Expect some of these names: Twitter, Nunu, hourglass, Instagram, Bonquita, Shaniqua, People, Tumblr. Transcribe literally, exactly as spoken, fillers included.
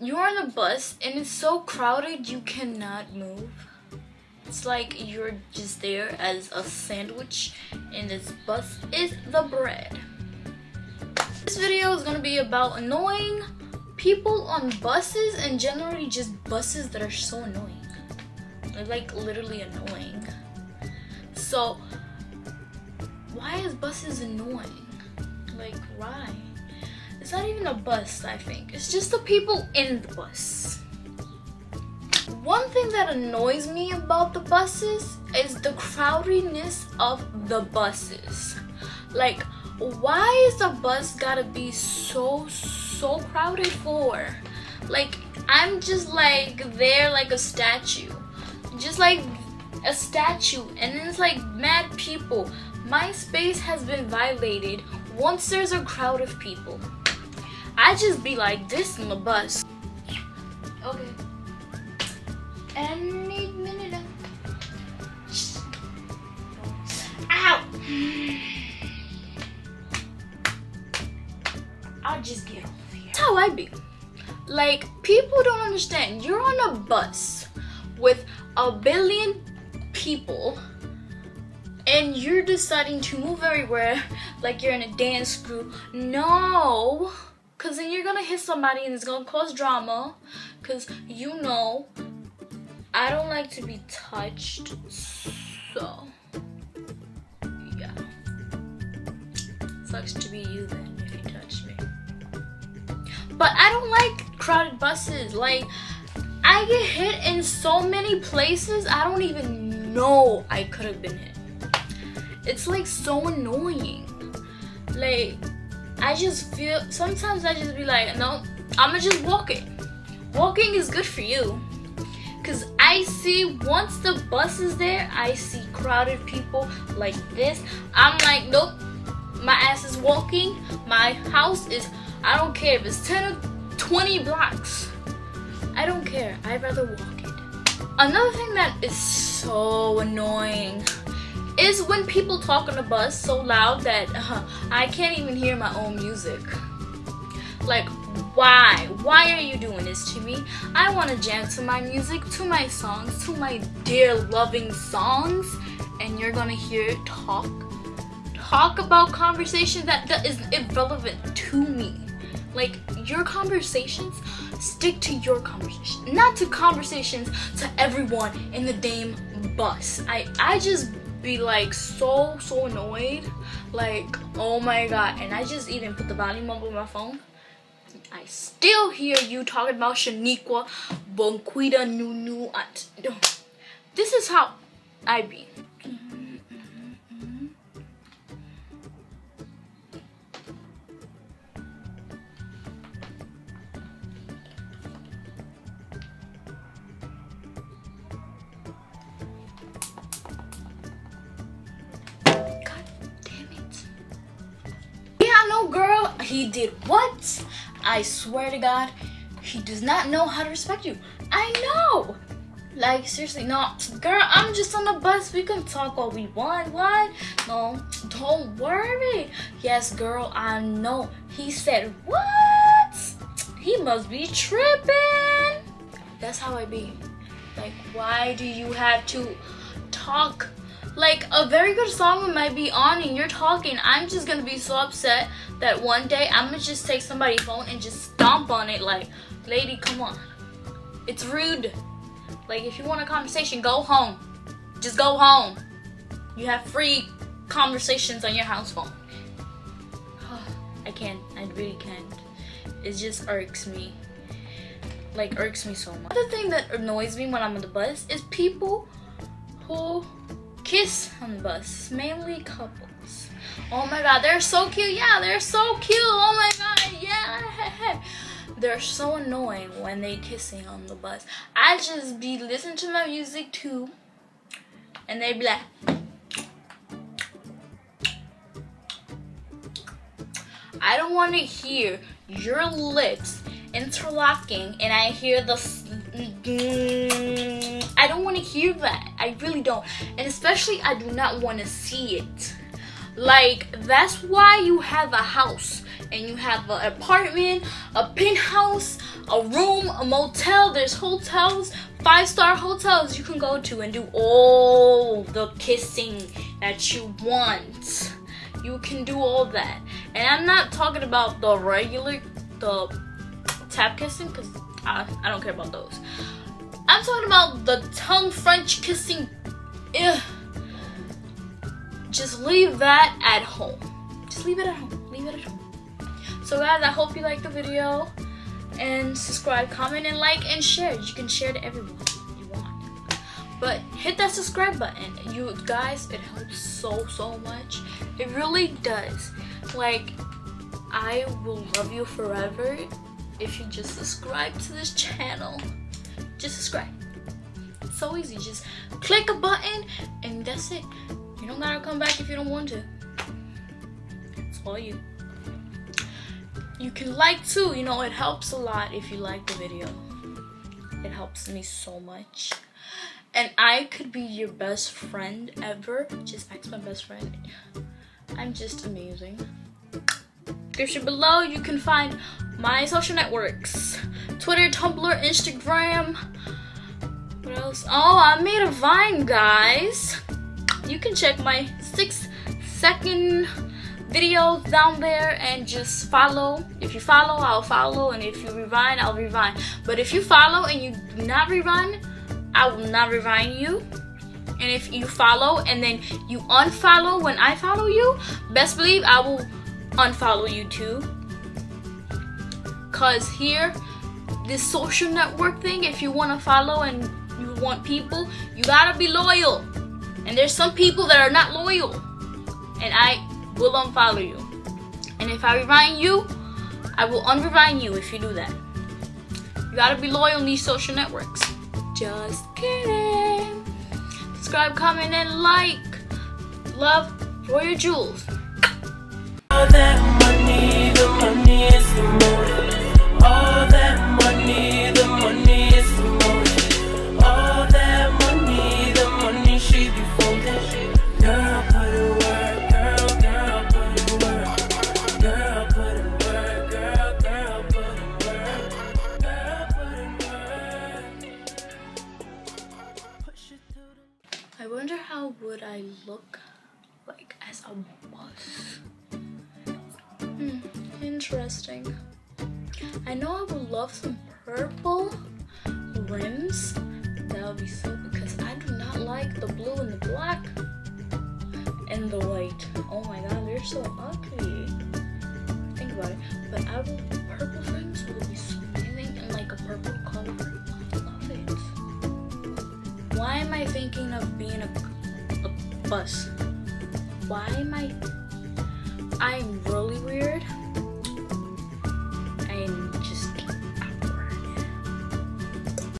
you're on a bus and it's so crowded you cannot move. It's like you're just there as a sandwich and this bus is the bread. This video is gonna be about annoying people on buses, and generally just buses that are so annoying. They're like literally annoying. So why is buses annoying? Like why? It's not even a bus, I think. It's just the people in the bus. One thing that annoys me about the buses is the crowdiness of the buses. Like, why is the bus gotta be so, so crowded for? Like, I'm just like there like a statue. Just like a statue, and then it's like mad people. My space has been violated once there's a crowd of people. I just be like this in the bus. Okay. Any minute. Ow! I'll just get over here. That's how I be. Like, people don't understand. You're on a bus with a billion people, and you're deciding to move everywhere like you're in a dance group. No, because then you're gonna hit somebody and it's gonna cause drama, because you know I don't like to be touched. So yeah, sucks to be you then if you touch me. But I don't like crowded buses. Like, I get hit in so many places, I don't even know I could have been hit. It's like so annoying. Like, I just feel, sometimes I just be like, no, I'ma just walk it. Walking is good for you. Cause I see, once the bus is there, I see crowded people like this. I'm like, nope, my ass is walking. My house is, I don't care if it's ten or twenty blocks. I don't care, I'd rather walk it. Another thing that is so annoying is when people talk on the bus so loud that uh, I can't even hear my own music. Like, why? Why are you doing this to me? I wanna jam to my music, to my songs, to my dear loving songs, and you're gonna hear talk. Talk about conversation that, that is irrelevant to me. Like, your conversations, stick to your conversation, not to conversations to everyone in the damn bus. I, I just be like so, so annoyed. Like, oh my god. And I just even put the volume up on my phone. I still hear you talking about Shaniqua, Bonquita, Nunu. This is how I be. Girl, he did what? I swear to god, he does not know how to respect you. I know, like, seriously. No girl, I'm just on the bus, we can talk all we want. What? No, don't worry. Yes girl, I know. He said what? He must be tripping. That's how I be. Like, why do you have to talk? Like, a very good song might be on and you're talking. I'm just gonna be so upset that one day I'm gonna just take somebody's phone and just stomp on it. Like, lady, come on. It's rude. Like, if you want a conversation, go home. Just go home. You have free conversations on your house phone. I can't. I really can't. It just irks me. Like, irks me so much. Another thing that annoys me when I'm on the bus is people who kiss on the bus, mainly couples. Oh my god, they're so cute. Yeah, they're so cute. Oh my god, yeah. They're so annoying when they kissing on the bus. I just be listening to my music too, and they be like, I don't want to hear your lips interlocking, and I hear the I don't want to hear that. I really don't. And especially, I do not want to see it. Like, that's why you have a house. and you have an apartment, a penthouse, a room, a motel. There's hotels, five-star hotels you can go to and do all the kissing that you want. You can do all that. And I'm not talking about the regular, the tap kissing, because I, I don't care about those. I'm talking about the tongue French kissing. Ugh. Just leave that at home. Just leave it at home. Leave it at home. So guys, I hope you liked the video. And subscribe, comment, and like, and share. You can share to everyone you want. But hit that subscribe button. You guys, it helps so, so much. It really does. Like, I will love you forever if you just subscribe to this channel. Just subscribe. It's so easy. Just click a button and that's it. You don't gotta come back if you don't want to. It's all you. You can like too, you know, it helps a lot if you like the video. It helps me so much. And I could be your best friend ever. Just ask my best friend. I'm just amazing. Description below, you can find my social networks. Twitter, Tumblr, Instagram. What else? Oh, I made a Vine, guys. You can check my six second videos down there and just follow. If you follow, I'll follow, and if you rewind, I'll rewind. But if you follow and you do not rewind, I will not rewind you. And if you follow and then you unfollow when I follow you, best believe I will unfollow you too. Cause here, this social network thing, if you want to follow and you want people, you gotta be loyal. And there's some people that are not loyal, and I will unfollow you. And if I rewind you, I will unrewind you if you do that. You gotta be loyal in these social networks. Just kidding. Subscribe, comment, and like. Love, for your jewels. All that money, the money is the motive. All that money, the money is the motive. All that money, the money she be folding. Girl, put it work. I wonder how would I look like as a boss. Hmm, interesting. I know I would love some purple rims. That would be so, because I do not like the blue and the black and the white. Oh my god, they're so ugly. Think about it. But I would, purple rims would be so amazing, and like a purple color. Why am I thinking of being a, a bus? Why am I? I'm really weird.